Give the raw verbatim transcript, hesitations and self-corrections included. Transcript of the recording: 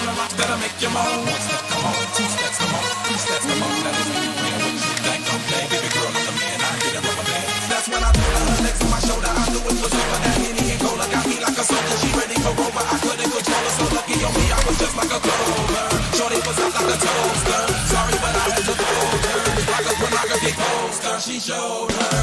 on the rocks that'll make you moan. One step, come on, two steps, come on, three steps, come on. That is when you win, when you think I'm playing. Baby girl, I'm the man, I get a rubber band. That's when I put her legs on my shoulder, I knew it was over. That Henny and Cola got me like a soldier. She ready for over, I couldn't control her. So lucky on me, I was just like a goaler. Shorty was out like a toaster. Sorry, but I had to go over. Like a, like a big poster, she showed her.